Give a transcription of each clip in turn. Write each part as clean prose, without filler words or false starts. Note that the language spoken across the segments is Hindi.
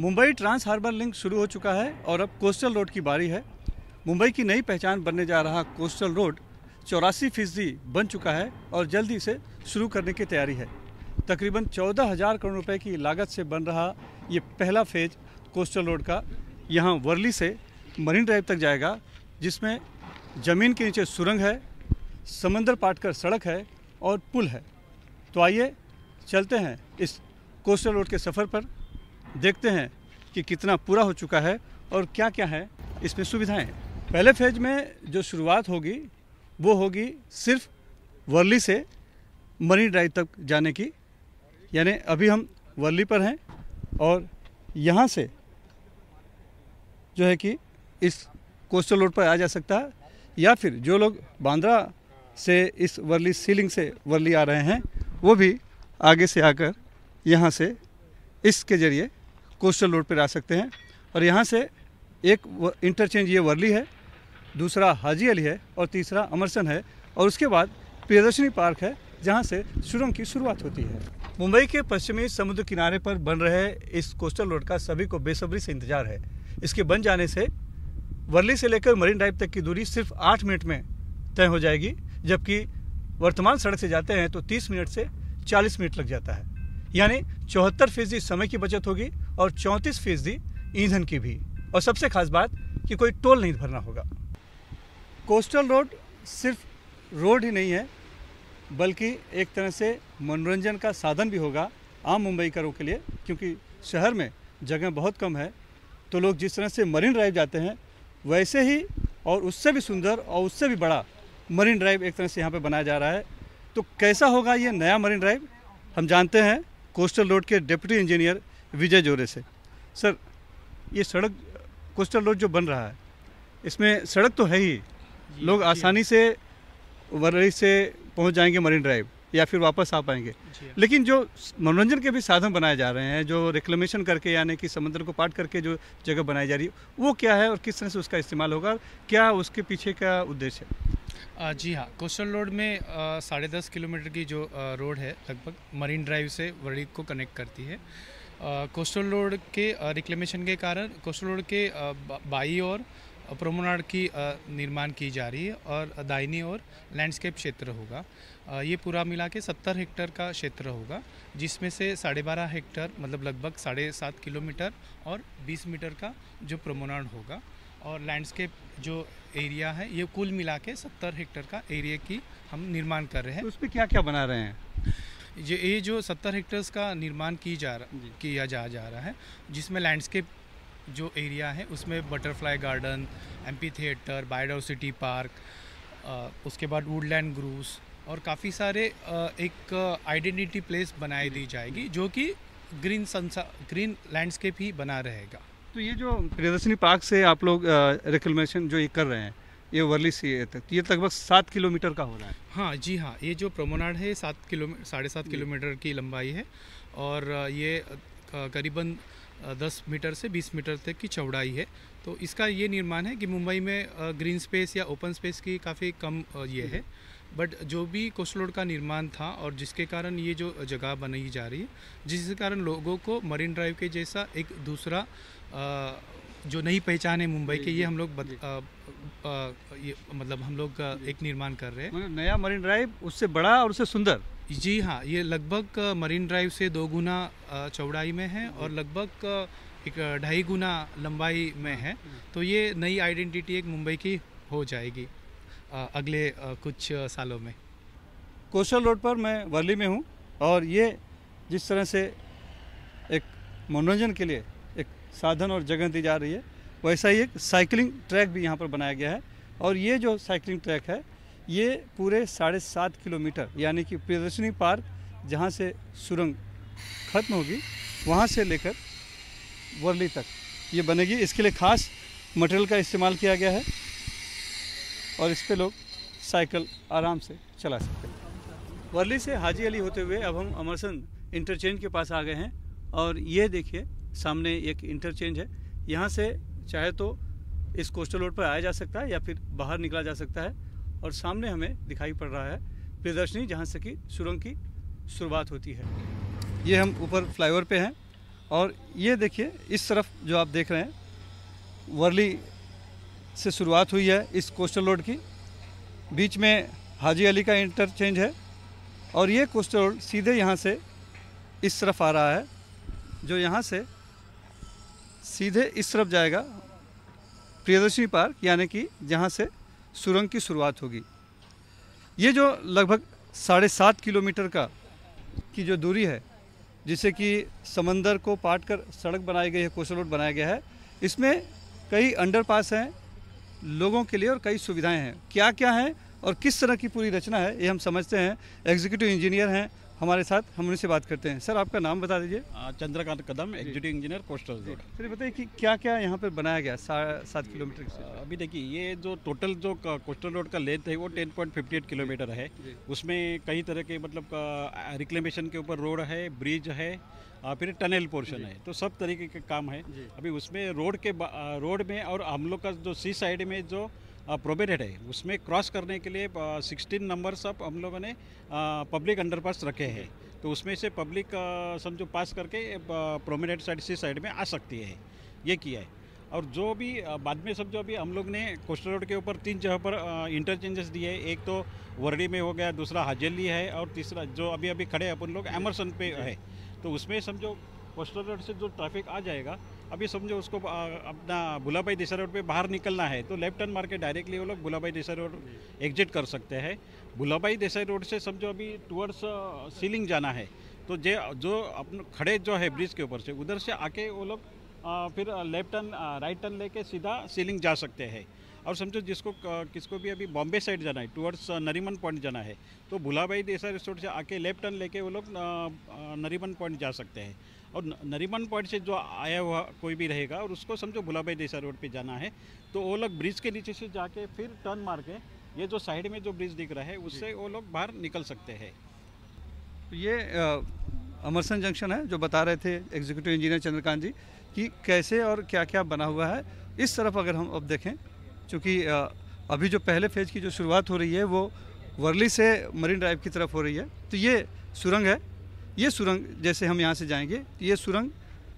मुंबई ट्रांस हार्बर लिंक शुरू हो चुका है और अब कोस्टल रोड की बारी है। मुंबई की नई पहचान बनने जा रहा कोस्टल रोड 84% बन चुका है और जल्दी इसे शुरू करने की तैयारी है। तकरीबन 14,000 करोड़ रुपए की लागत से बन रहा ये पहला फेज कोस्टल रोड का यहाँ वर्ली से मरीन ड्राइव तक जाएगा, जिसमें ज़मीन के नीचे सुरंग है, समंदर पाट कर सड़क है और पुल है। तो आइए चलते हैं इस कोस्टल रोड के सफ़र पर, देखते हैं कि कितना पूरा हो चुका है और क्या क्या है इसमें सुविधाएं। पहले फेज में जो शुरुआत होगी वो होगी सिर्फ वर्ली से मरीन ड्राइव तक जाने की। यानी अभी हम वर्ली पर हैं और यहाँ से जो है कि इस कोस्टल रोड पर आ जा सकता है, या फिर जो लोग बांद्रा से इस वर्ली सीलिंग से वर्ली आ रहे हैं वो भी आगे से आकर यहाँ से इसके ज़रिए कोस्टल रोड पर आ सकते हैं। और यहाँ से एक इंटरचेंज ये वर्ली है, दूसरा हाजी अली है और तीसरा अमरसन है, और उसके बाद प्रियदर्शनी पार्क है जहाँ से सुरंग की शुरुआत होती है। मुंबई के पश्चिमी समुद्र किनारे पर बन रहे इस कोस्टल रोड का सभी को बेसब्री से इंतजार है। इसके बन जाने से वर्ली से लेकर मरीन ड्राइव तक की दूरी सिर्फ 8 मिनट में तय हो जाएगी, जबकि वर्तमान सड़क से जाते हैं तो 30 मिनट से 40 मिनट लग जाता है। यानी 74% समय की बचत होगी और 34% ईंधन की भी। और सबसे खास बात कि कोई टोल नहीं भरना होगा। कोस्टल रोड सिर्फ रोड ही नहीं है, बल्कि एक तरह से मनोरंजन का साधन भी होगा आम मुंबईकरों के लिए, क्योंकि शहर में जगह बहुत कम है। तो लोग जिस तरह से मरीन ड्राइव जाते हैं वैसे ही और उससे भी सुंदर और उससे भी बड़ा मरीन ड्राइव एक तरह से यहाँ पे बनाया जा रहा है। तो कैसा होगा ये नया मरीन ड्राइव, हम जानते हैं कोस्टल रोड के डिप्टी इंजीनियर विजय जोरे से। सर, ये सड़क कोस्टल रोड जो बन रहा है इसमें सड़क तो है ही, लोग आसानी से वर्ली से पहुँच जाएंगे मरीन ड्राइव या फिर वापस आ पाएंगे, लेकिन जो मनोरंजन के भी साधन बनाए जा रहे हैं, जो रिक्लेमेशन करके यानी कि समंदर को पाट करके जो जगह बनाई जा रही है, वो क्या है और किस तरह से उसका इस्तेमाल होगा, क्या उसके पीछे का उद्देश्य है? जी हाँ, कोस्टल रोड में 10.5 किलोमीटर की जो रोड है लगभग मरीन ड्राइव से वर्ली को कनेक्ट करती है। कोस्टल रोड के रिक्लेमेशन के कारण कोस्टल रोड के बाई और प्रोमोनाड की निर्माण की जा रही है और दाहिनी ओर लैंडस्केप क्षेत्र होगा। ये पूरा मिला के 70 हेक्टेयर का क्षेत्र होगा, जिसमें से 12.5 हेक्टेयर मतलब लगभग 7.5 किलोमीटर और 20 मीटर का जो प्रोमोनाड होगा और लैंडस्केप जो एरिया है, ये कुल मिला के 70 हेक्टेयर का एरिया की हम निर्माण कर रहे हैं। तो उस पर क्या क्या बना रहे हैं? ये जो 70 हेक्टेयर्स का निर्माण किया जा रहा है, जिसमें लैंडस्केप जो एरिया है उसमें butterfly garden, amphitheatre, biodiversity park, उसके बाद वुडलैंड ग्रूव्स और काफ़ी सारे एक आइडेंटिटी प्लेस बनाई दी जाएगी, जो कि ग्रीन लैंडस्केप ही बना रहेगा। तो ये जो प्रियदर्शनी पार्क से आप लोग रिक्लेमेशन जो ये कर रहे हैं, ये वर्ली से ये लगभग 7 किलोमीटर का हो रहा है। हाँ जी हाँ, ये जो प्रोमोनाड है 7.5 किलोमीटर की लंबाई है और ये करीबन 10 मीटर से 20 मीटर तक की चौड़ाई है। तो इसका ये निर्माण है कि मुंबई में ग्रीन स्पेस या ओपन स्पेस की काफ़ी कम ये है, बट जो भी कोस्टल रोड का निर्माण था और जिसके कारण ये जो जगह बनाई जा रही है, जिसके कारण लोगों को मरीन ड्राइव के जैसा एक दूसरा जो नई पहचान है मुंबई के, ये हम लोग हम लोग एक निर्माण कर रहे हैं। नया मरीन ड्राइव, उससे बड़ा और उससे सुंदर। जी हाँ, ये लगभग मरीन ड्राइव से 2 गुना चौड़ाई में है और लगभग 1.5 गुना लंबाई में है। तो ये नई आइडेंटिटी एक मुंबई की हो जाएगी अगले कुछ सालों में। कोस्टल रोड पर मैं वर्ली में हूँ और ये जिस तरह से एक मनोरंजन के लिए एक साधन और जगह दी जा रही है, वैसा ही एक साइकिलिंग ट्रैक भी यहाँ पर बनाया गया है। और ये जो साइकिलिंग ट्रैक है ये पूरे 7.5 किलोमीटर यानी कि प्रियदर्शनी पार्क जहाँ से सुरंग खत्म होगी वहाँ से लेकर वर्ली तक ये बनेगी। इसके लिए ख़ास मटेरियल का इस्तेमाल किया गया है और इस पे लोग साइकिल आराम से चला सकते हैं। वर्ली से हाजी अली होते हुए अब हम अमरसन इंटरचेंज के पास आ गए हैं और ये देखिए सामने एक इंटरचेंज है। यहाँ से चाहे तो इस कोस्टल रोड पर आया जा सकता है या फिर बाहर निकला जा सकता है। और सामने हमें दिखाई पड़ रहा है प्रियदर्शनी, जहाँ से कि सुरंग की शुरुआत होती है। ये हम ऊपर फ्लाईओवर पे हैं और ये देखिए इस तरफ जो आप देख रहे हैं वर्ली से शुरुआत हुई है इस कोस्टल रोड की, बीच में हाजी अली का इंटरचेंज है और ये कोस्टल रोड सीधे यहाँ से इस तरफ आ रहा है जो यहाँ से सीधे इस तरफ जाएगा प्रियदर्शनी पार्क, यानी कि जहाँ से सुरंग की शुरुआत होगी। ये जो लगभग 7.5 किलोमीटर की जो दूरी है, जिसे कि समंदर को पाट कर सड़क बनाई गई है, कोस्टल रोड बनाया गया है, इसमें कई अंडरपास हैं लोगों के लिए और कई सुविधाएं हैं। क्या क्या हैं और किस तरह की पूरी रचना है ये हम समझते हैं। एग्जीक्यूटिव इंजीनियर हैं हमारे साथ, हम उनसे बात करते हैं। सर आपका नाम बता दीजिए। Chandrakant Kadam, executive engineer coastal road. Sir बताइए कि क्या क्या यहाँ पर बनाया गया 7.5 किलोमीटर से। अभी देखिए ये जो टोटल जो कोस्टल रोड का लेंथ है वो 10.58 किलोमीटर है। उसमें कई तरह के मतलब रिक्लेमेशन के ऊपर रोड है, ब्रिज है, फिर टनल पोर्शन है, तो सब तरीके के काम है। अभी उसमें रोड में और हम लोग का जो सी साइड में जो प्रोबेटेड है उसमें क्रॉस करने के लिए 16 नंबर्स अब हम लोगों ने पब्लिक अंडरपास रखे हैं, तो उसमें से पब्लिक समझो पास करके प्रोमेनेड साइड से साइड में आ सकती है, ये किया है। और जो भी बाद में समझो अभी हम लोग ने कोस्टल रोड के ऊपर 3 जगह पर इंटरचेंजेस दिए, एक तो वर्ली में हो गया, दूसरा हाजी अली है, और तीसरा जो अभी अभी खड़े अपन लोग अमरसन पे है। तो उसमें समझो कोस्टल रोड से जो ट्रैफिक आ जाएगा, अभी समझो उसको अपना भूलाभाई देसाई रोड पे बाहर निकलना है तो लेफ्ट टर्न मार के डायरेक्टली वो लोग भूलाभाई देसाई रोड एग्जिट कर सकते हैं। भूलाभाई देसाई रोड से समझो अभी टुवर्ड्स सीलिंग जाना है तो जे जो अपने खड़े जो है ब्रिज के ऊपर से उधर से आके वो लोग फिर लेफ्ट टर्न राइट टर्न लेके सीधा सीलिंग जा सकते हैं। और समझो जिसको किसको भी अभी बॉम्बे साइड जाना है, टुवर्ड्स नरिमन पॉइंट जाना है, तो भूलाभाई देसाई रोड से आके लेफ्ट टर्न लेके वो लोग नरिमन पॉइंट जा सकते हैं। और नरिमन पॉइंट से जो आया हुआ कोई भी रहेगा और उसको समझो भूलाभाई देसाई रोड पे जाना है तो वो लोग ब्रिज के नीचे से जाके फिर टर्न मार के ये जो साइड में जो ब्रिज दिख रहा है उससे वो लोग बाहर निकल सकते हैं। ये अमरसन जंक्शन है जो बता रहे थे एग्जीक्यूटिव इंजीनियर चंद्रकांत जी कि कैसे और क्या क्या बना हुआ है। इस तरफ अगर हम अब देखें, चूँकि अभी जो पहले फेज की जो शुरुआत हो रही है वो वर्ली से मरीन ड्राइव की तरफ हो रही है, तो ये सुरंग है। ये सुरंग जैसे हम यहाँ से जाएंगे, ये सुरंग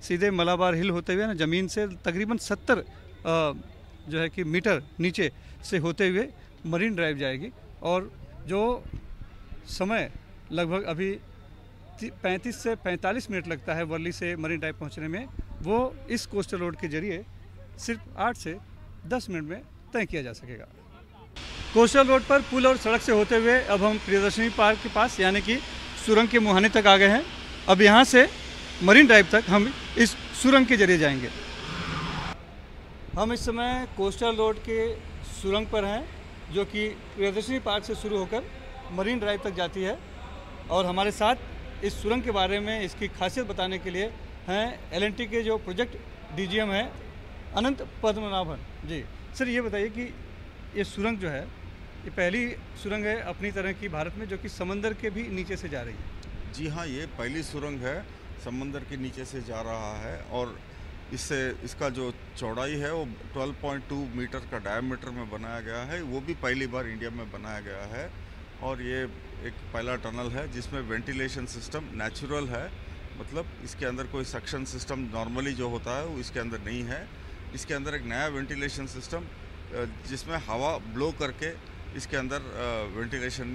सीधे मलाबार हिल होते हुए ना ज़मीन से तकरीबन 70 जो है कि मीटर नीचे से होते हुए मरीन ड्राइव जाएगी। और जो समय लगभग अभी 35 से 45 मिनट लगता है वर्ली से मरीन ड्राइव पहुँचने में, वो इस कोस्टल रोड के जरिए सिर्फ 8 से 10 मिनट में तय किया जा सकेगा। कोस्टल रोड पर पुल और सड़क से होते हुए अब हम प्रियदर्शनी पार्क के पास यानी कि सुरंग के मुहाने तक आ गए हैं। अब यहाँ से मरीन ड्राइव तक हम इस सुरंग के जरिए जाएंगे। हम इस समय कोस्टल रोड के सुरंग पर हैं जो कि प्रियदर्शनी पार्क से शुरू होकर मरीन ड्राइव तक जाती है, और हमारे साथ इस सुरंग के बारे में इसकी खासियत बताने के लिए हैं एल&टी के जो प्रोजेक्ट DGM हैं अनंत पद्मनाभन जी। सर ये बताइए कि ये सुरंग जो है ये पहली सुरंग है अपनी तरह की भारत में जो कि समंदर के भी नीचे से जा रही है। जी हाँ, ये पहली सुरंग है, समंदर के नीचे से जा रहा है, और इससे इसका जो चौड़ाई है वो 12.2 मीटर का डायमीटर में बनाया गया है, वो भी पहली बार इंडिया में बनाया गया है। और ये एक पहला टनल है जिसमें वेंटिलेशन सिस्टम नेचुरल है, मतलब इसके अंदर कोई सक्शन सिस्टम नॉर्मली जो होता है वो इसके अंदर नहीं है। इसके अंदर एक नया वेंटिलेशन सिस्टम जिसमें हवा ब्लो करके इसके अंदर वेंटिलेशन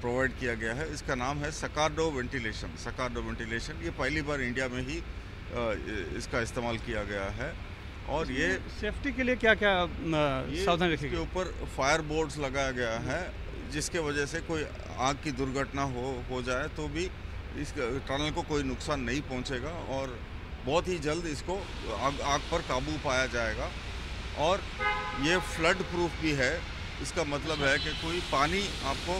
प्रोवाइड किया गया है, इसका नाम है सकार्डो वेंटिलेशन। सकार्डो वेंटिलेशन ये पहली बार इंडिया में ही इसका इस्तेमाल किया गया है। और ये सेफ्टी के लिए क्या क्या सावधानी रखी, इसके ऊपर फायर बोर्ड्स लगाया गया है जिसके वजह से कोई आग की दुर्घटना हो जाए तो भी इस टनल को कोई नुकसान नहीं पहुंचेगा, और बहुत ही जल्द इसको आग पर काबू पाया जाएगा। और ये फ्लड प्रूफ भी है, इसका मतलब है कि कोई पानी आपको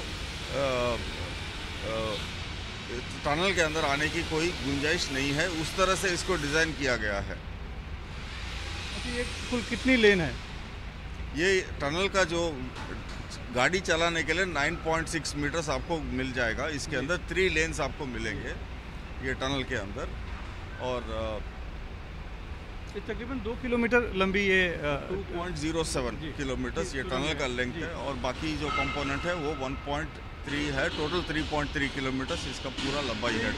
टनल के अंदर आने की कोई गुंजाइश नहीं है, उस तरह से इसको डिज़ाइन किया गया है। ये कुल कितनी लेन है? ये टनल का जो गाड़ी चलाने के लिए 9.6 मीटर्स आपको मिल जाएगा, इसके अंदर 3 लेन्स आपको मिलेंगे ये टनल के अंदर। और तकरीबन 2 किलोमीटर लंबी ये 2.07 किलोमीटर ये टनल का लेंथ है, और बाकी जो कंपोनेंट है वो 1. 3 है, टोटल 3.3 किलोमीटर इसका पूरा लंबाई है।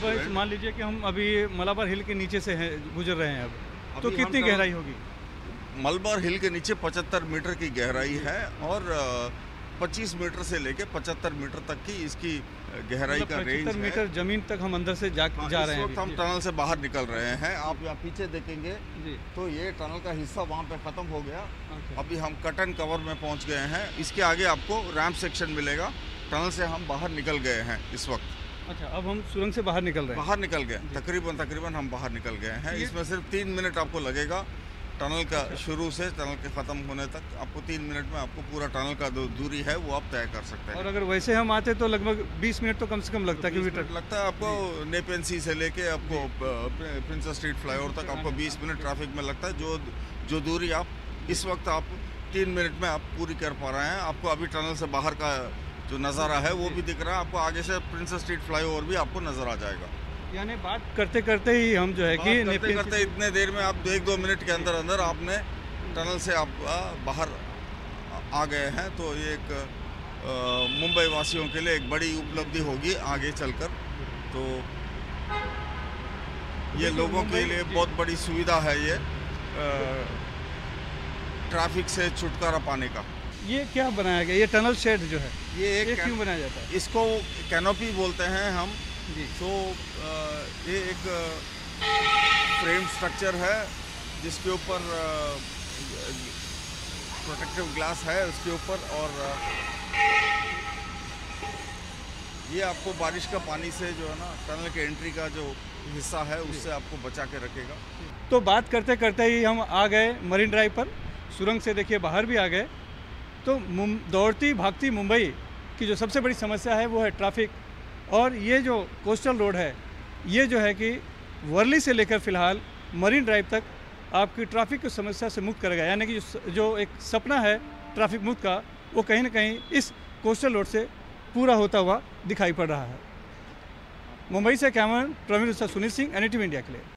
तो मान लीजिए कि हम अभी मलाबार हिल के नीचे से हैं, गुजर रहे हैं अब तो कितनी गहराई होगी? मलाबार हिल के नीचे 75 मीटर की गहराई है और 25 मीटर से लेके 75 मीटर तक की इसकी गहराई का रेंज है। 75 मीटर जमीन तक हम अंदर से जा रहे हैं। हम टनल से बाहर निकल रहे हैं। आप यहाँ पीछे देखेंगे तो ये टनल का हिस्सा वहाँ पे खत्म हो गया। अभी हम कट एंड कवर में पहुँच गए हैं। इसके आगे आपको रैंप सेक्शन मिलेगा। टनल से हम बाहर निकल गए हैं इस वक्त। अच्छा, अब हम सुरंग से बाहर निकल रहे हैं। बाहर निकल गए, तकरीबन हम बाहर निकल गए हैं। इसमें सिर्फ 3 मिनट आपको लगेगा टनल का शुरू से टनल के ख़त्म होने तक। आपको 3 मिनट में आपको पूरा टनल का जो दूरी है वो आप तय कर सकते हैं। और अगर वैसे हम आते तो लगभग 20 मिनट तो कम से कम लगता है। किलोमीटर लगता है आपको नेपेंसी से लेके आपको प्रिंस स्ट्रीट फ्लाईओवर तक आपको 20 मिनट ट्रैफिक में लगता है। जो दूरी आप इस वक्त आप 3 मिनट में आप पूरी कर पा रहे हैं। आपको अभी टनल से बाहर का जो नज़ारा है वो भी दिख रहा है। आपको आगे से प्रिंस स्ट्रीट फ्लाईओवर भी आपको नज़र आ जाएगा। यानी बात करते करते ही हम जो है कि करते इतने देर में आप 1-2 मिनट के अंदर आपने टनल से आप बाहर आ गए हैं। तो ये एक मुंबई वासियों के लिए एक बड़ी उपलब्धि होगी आगे चलकर। तो ये लोगों के लिए बहुत बड़ी सुविधा है ये ट्रैफिक से छुटकारा पाने का। ये क्या बनाया गया, ये टनल शेड जो है ये क्यों बनाया जाता है? इसको कैनोपी बोलते हैं हम। तो ये एक फ्रेम स्ट्रक्चर है जिसके ऊपर प्रोटेक्टिव ग्लास है उसके ऊपर, और ये आपको बारिश का पानी से जो है ना टनल के एंट्री का जो हिस्सा है उससे आपको बचा के रखेगा। तो बात करते करते ही हम आ गए मरीन ड्राइव पर। सुरंग से देखिए बाहर भी आ गए। तो दौड़ती भागती मुंबई की जो सबसे बड़ी समस्या है वो है ट्रैफिक। और ये जो कोस्टल रोड है ये जो है कि वर्ली से लेकर फ़िलहाल मरीन ड्राइव तक आपकी ट्रैफिक की समस्या से मुक्त करेगा। यानी कि जो एक सपना है ट्रैफिक मुक्त का वो कहीं ना कहीं इस कोस्टल रोड से पूरा होता हुआ दिखाई पड़ रहा है। मुंबई से camera Praveen Sunil Singh, NDTV India के लिए।